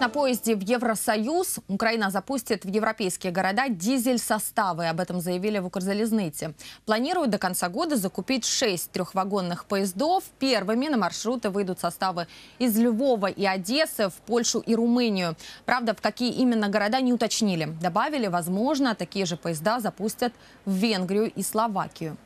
На поезде в Евросоюз Украина запустит в европейские города дизель-составы. Об этом заявили в Укрзализныце. Планируют до конца года закупить 6 трехвагонных поездов. Первыми на маршруты выйдут составы из Львова и Одессы в Польшу и Румынию. Правда, в какие именно города не уточнили. Добавили, возможно, такие же поезда запустят в Венгрию и Словакию.